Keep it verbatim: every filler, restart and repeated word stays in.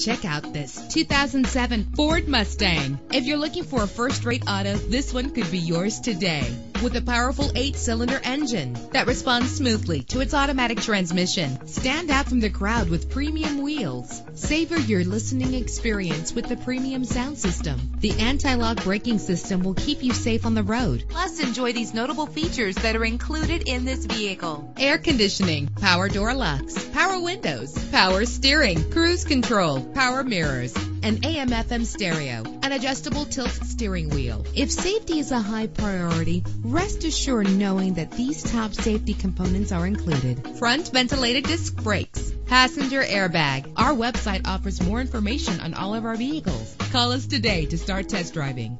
Check out this two thousand seven Ford Mustang. If you're looking for a first-rate auto, this one could be yours today. With a powerful eight-cylinder engine that responds smoothly to its automatic transmission. Stand out from the crowd with premium wheels. Savor your listening experience with the premium sound system. The anti-lock braking system will keep you safe on the road. Plus, enjoy these notable features that are included in this vehicle. Air conditioning, power door locks, power windows, power steering, cruise control, power mirrors, an A M F M stereo, an adjustable tilt steering wheel. If safety is a high priority, rest assured knowing that these top safety components are included. Front ventilated disc brakes, passenger airbag. Our website offers more information on all of our vehicles. Call us today to start test driving.